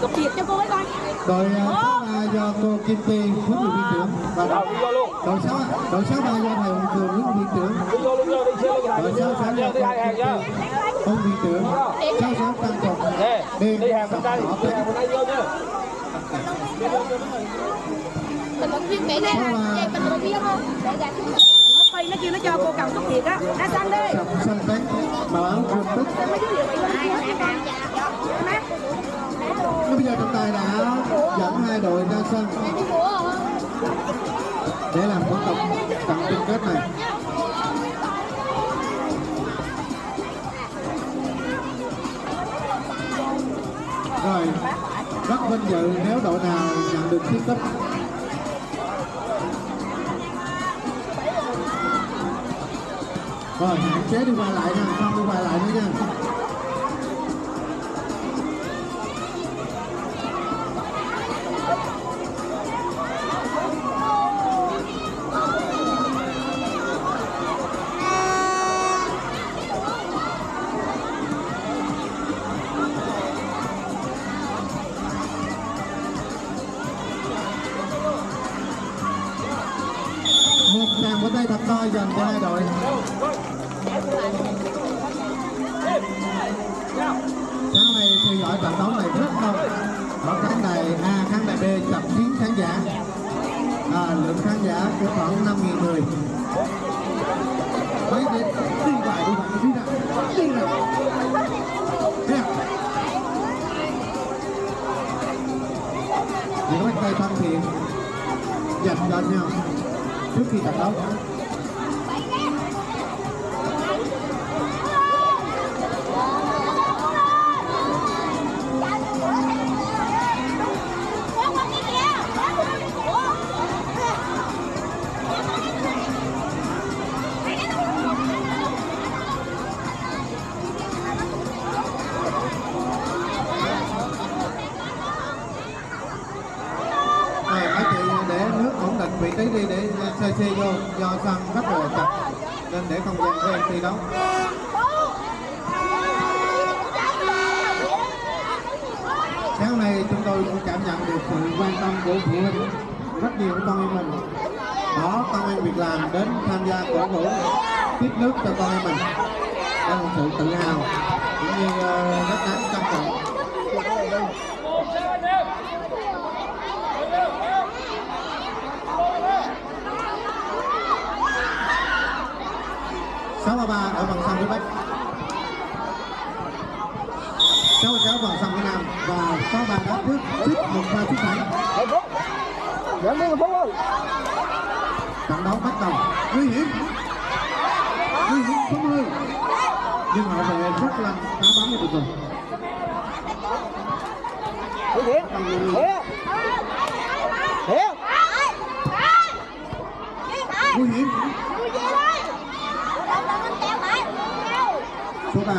được cục thiệp cho cô ấy coi. Đội 63 do cô Kim Tiên huấn luyện viên trưởng. Và đội 63 do thầy Hồng Cường huấn luyện viên trưởng. Đội 66 do cô huấn luyện viên trưởng. 66 tăng cục đi hàng bên đây. Mình động viên mẹ đây là mình động viên không? Để gạt nó kêu nó cho cô cầm cục thiệp á. Đã sang đi. Sang tán mà báo không tức. Bây giờ trọng tài đã dẫn hai đội ra sân để làm thủ tục trận chung kết này. Rồi, rất vinh dự nếu đội nào nhận được chiến tích. Rồi, hạn chế đi qua lại nè, không đi qua lại nữa nha. Dành cho hai đội. Sáng nay theo dõi trận đấu này rất đông. Ở khán đài A, khán đài B tập chiến khán giả. Lượng khán giả của khoảng 5.000 người. Mấy cái đi bài đi bạn đi nào. Đi nào. Những cái tay thân thiện dành cho nhau trước khi tập đấu. Đi để xe xe vô do sân rất là chặt nên để không gian của em thi đấu. Sáng nay chúng tôi cũng cảm nhận được sự quan tâm của phụ huynh, rất nhiều con em mình bỏ công an việc làm đến tham gia cổ vũ tiếp nước cho con em mình, là một sự tự hào cũng như rất đáng trân trọng. Ở vòng sân phía Bắc, 66 vòng sân phía Nam và 63 đã bước trước một pha xuất thắng. Trận đấu bắt đầu nguy hiểm không ơi, nhưng họ về rất là khá bám được rồi. Nguy hiểm. Số 3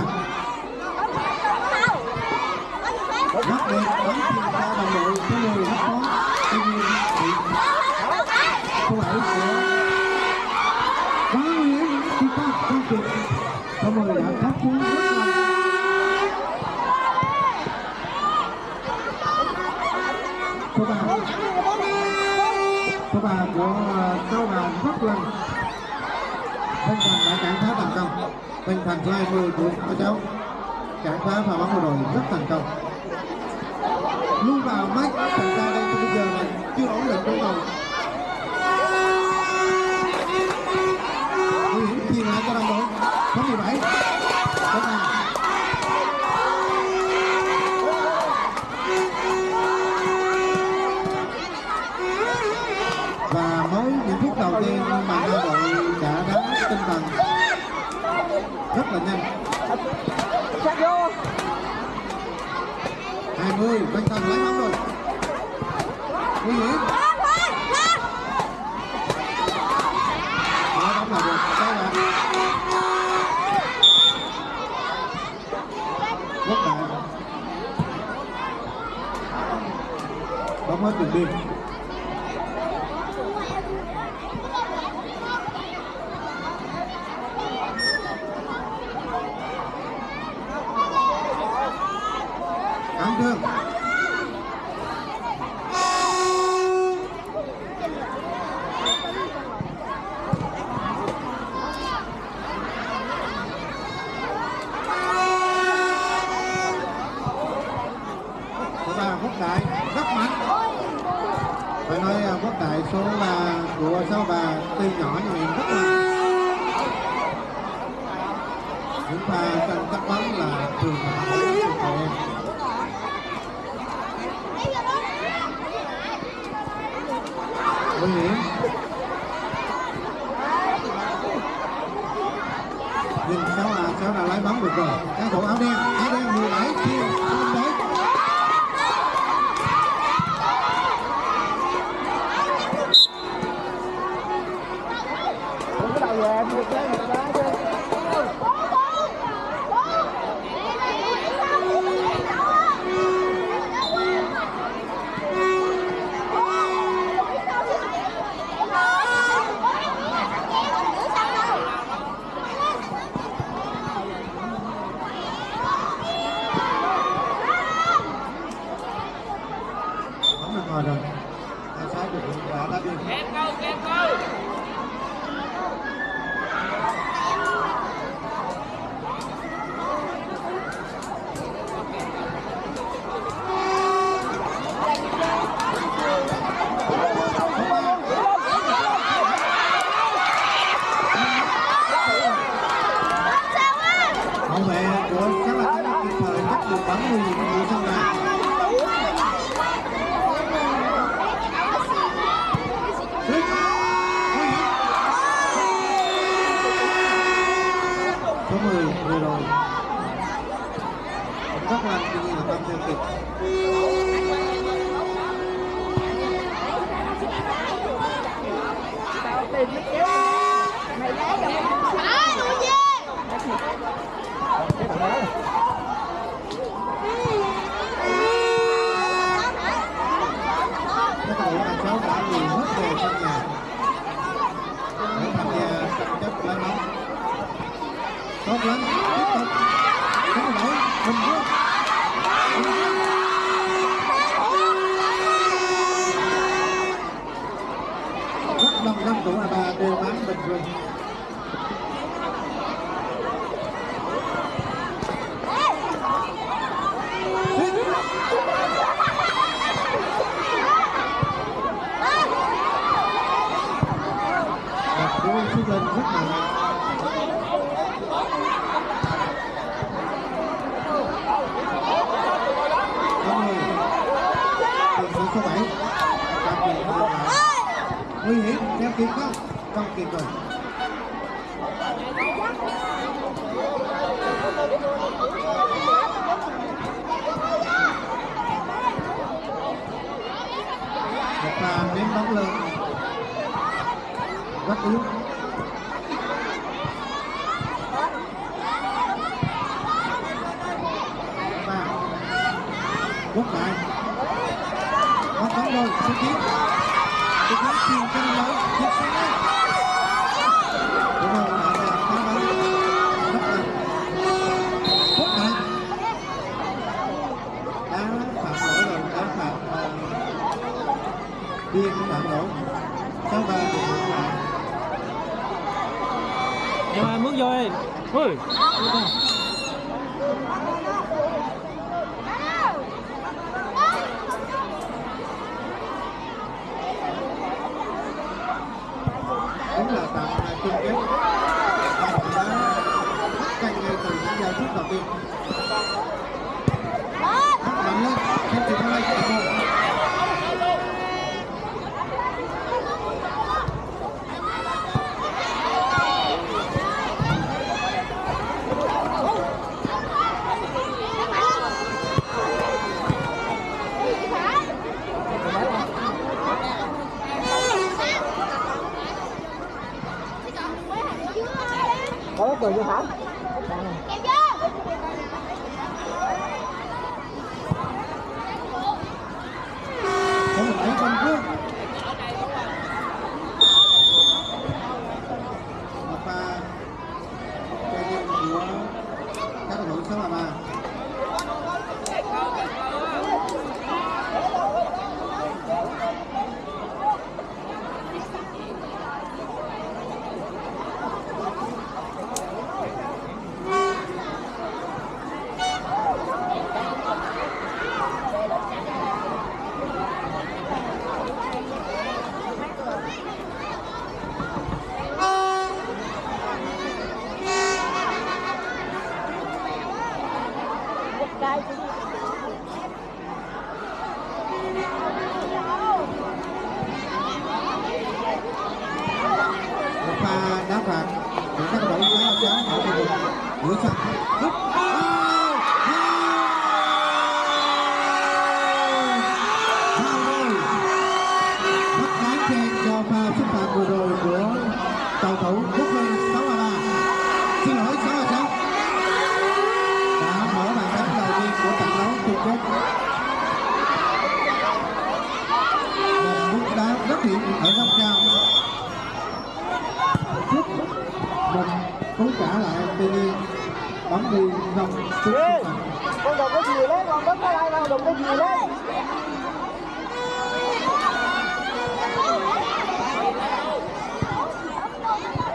rất đẹp đón tiền ra đồng đội của người rất khó, tuy nhiên cô ấy sẽ quá nguy hiểm khi ta không kịp. Có một người đã thoát xuống rất là số 3 của cao đoàn rất là tinh thần đã cản phá thành công. Tinh thần của 20 của các cháu cản phá và bóng đội rất thành công. Luôn vào mắt thành ra đây bây giờ này chưa ổn định đối đầu. Nguy hiểm khi lại cho đồng đội có 17. Đó là và mới những phút đầu tiên mà đội đã đá tinh thần rất là nhanh. 20 Văn Thành lấy bóng rồi. Nguy hiểm. Đó bóng là được. Đó là quốc đại. Bóng hết đường biên. Thương số là của sao bà tuy nhỏ nhưng rất là chúng ta trong các bóng là thường nguy hiểm. Nhưng sao là lái bóng được rồi. Các thủ áo đen 17 kia. Hãy subscribe cho kênh Ghiền Mì Gõ để không bỏ lỡ đá phạt của các đội bóng. Ở góc cao chút mình cũng trả lại, tuy nhiên bóng đi vòng xuống. Con đừng có gì đấy, con bấm cái like, con đừng có gì đấy.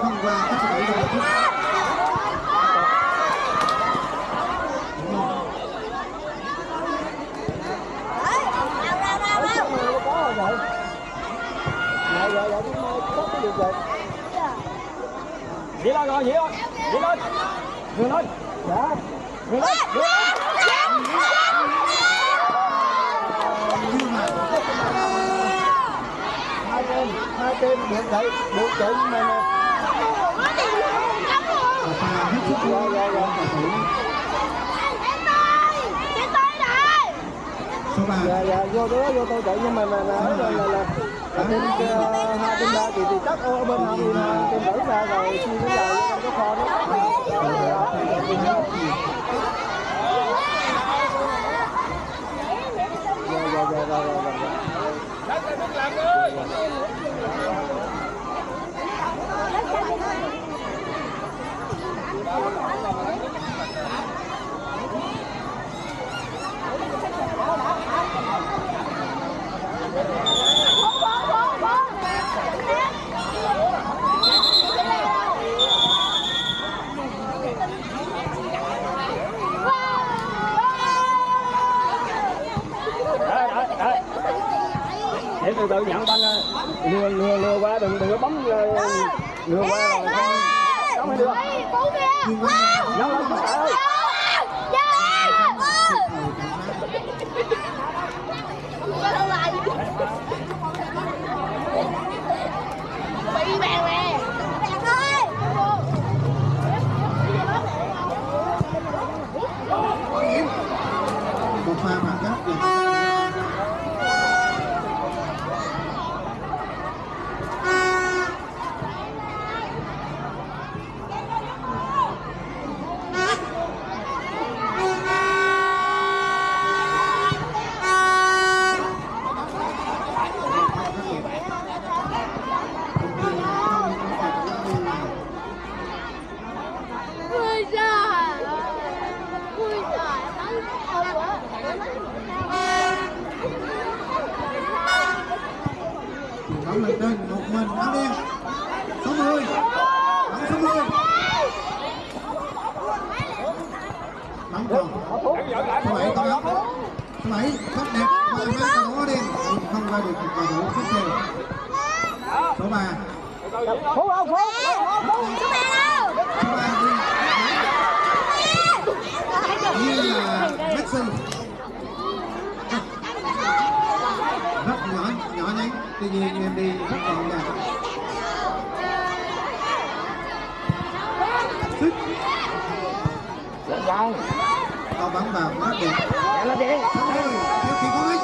Không ra được cầu thủ tiếp theo. Số 3. Phú đâu, Phú. Số 3 đâu? Số 3. Như là Messi. Rất nhỏ nhắn. Tuy nhiên em đi rất gọn gàng. Sức. Tao bắn vào quá đẹp. Là đẹp. Theo khi có ích.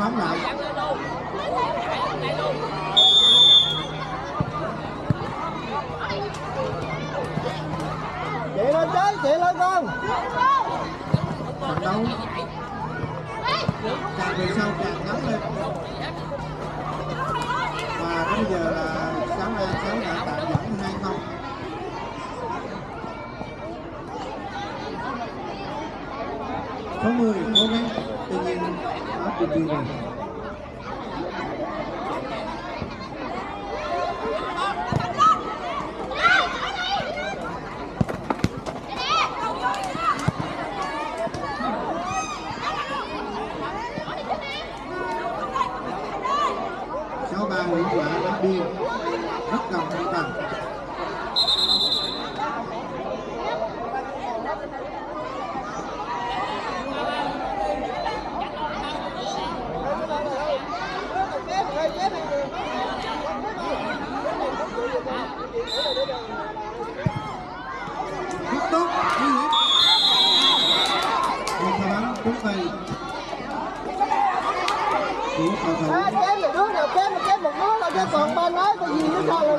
Bóng lại. Chị lên chứ, chị lên con. Trận đấu càng về sau càng nóng lên. Và bây giờ là 6-6 đã tạm dẫn 2-0. Số 10 cố gắng, tuy nhiên Kim Tiên rồi. Cháu ba Nguyễn Quả đã đi rất gần một tầng. Kém một nước là cái còn ba nói cái gì nữa thôi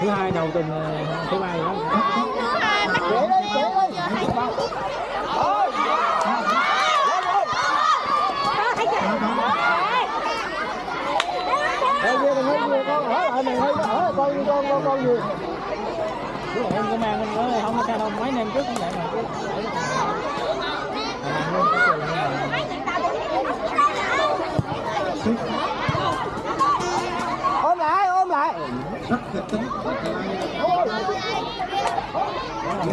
thứ hai đầu tuần thứ ba rồi con gì không có mang không có đâu mấy năm trước cũng vậy mà. Rất kịch tính. Những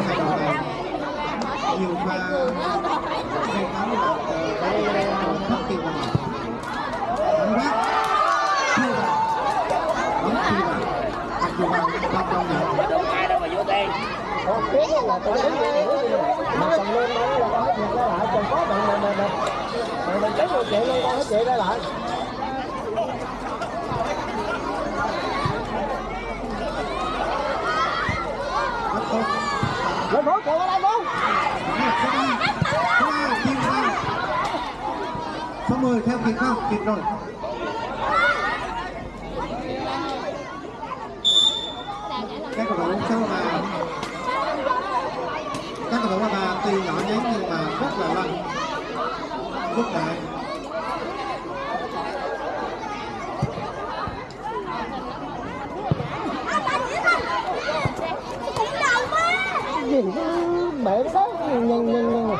hành động này nhiều pha hay thắng là thất tiền vào bóng bác chưa vào bóng chưa vào mặc dù vào không công nhận đúng ai đâu mà vô tiền một tiếng là tôi đứng lên mà còn lên đó là có chuyện đó lại còn có mình chết một chuyện luôn con hết chuyện đó lại. Lên phố, cậu lên phố. Số 10 theo kịp không? Kịp rồi. tiền mẹ đó nhìn lên đứng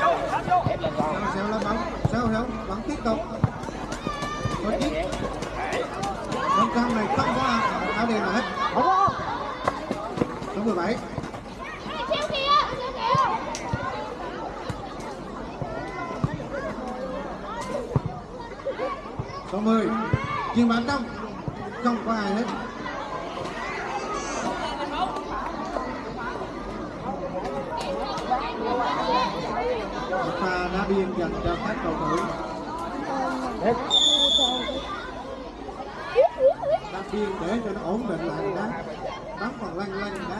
đó. Sao không? Bắn tiếp tục. Bắn tiếp. Trong căn này không có áo đen nào hết. Không có. Số 17. Số 10. Chuyền bàn trong. Không có ai hết. Pha đá biên dành cho các cầu thủ. Đá biên để cho nó ổn định lại đá. Bắn còn lăn đá.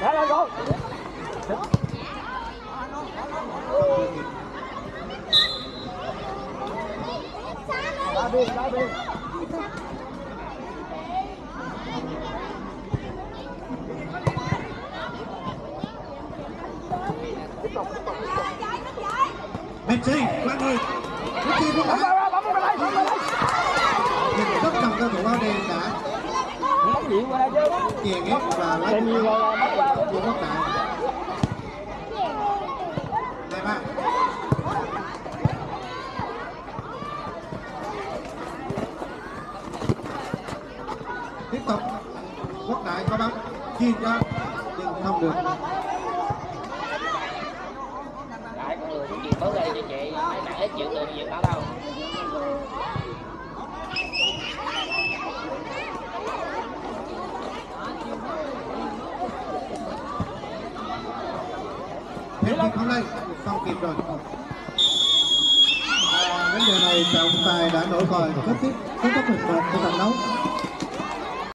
Đá lên gol. Messi, bạn ơi. Messi cũng bóng vào, bóng vào đây, bóng vào đây. Tất cả các thủ áo đen đã chèn ép và lấy bóng của các bạn. Tiếp tục Quốc Đại có bóng chuyền ra nhưng không được. Đại có người muốn chuyền bóng đây cho chị, mấy bạn hết chịu được việc báo đâu. Hết chuyền bóng đây không kịp rồi. Vấn đề này trọng tài đã nổi còi kết thúc